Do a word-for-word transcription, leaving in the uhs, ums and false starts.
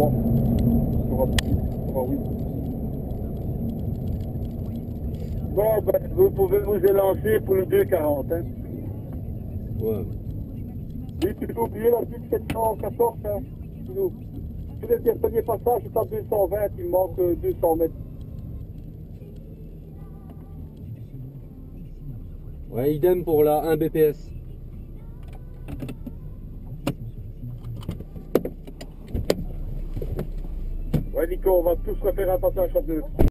trois, sera plus, sera oui. Bon, ben, vous pouvez vous élancer pour le deux quarante. Hein. Ouais. Oui, tu peux oublier la sept cent quatorze, hein. Toujours. Tous les derniers passages, c'est à deux cent vingt, il manque deux cents mètres. Ouais, idem pour la un B P S. Ouais, Nico, on va tous refaire un passage à deux.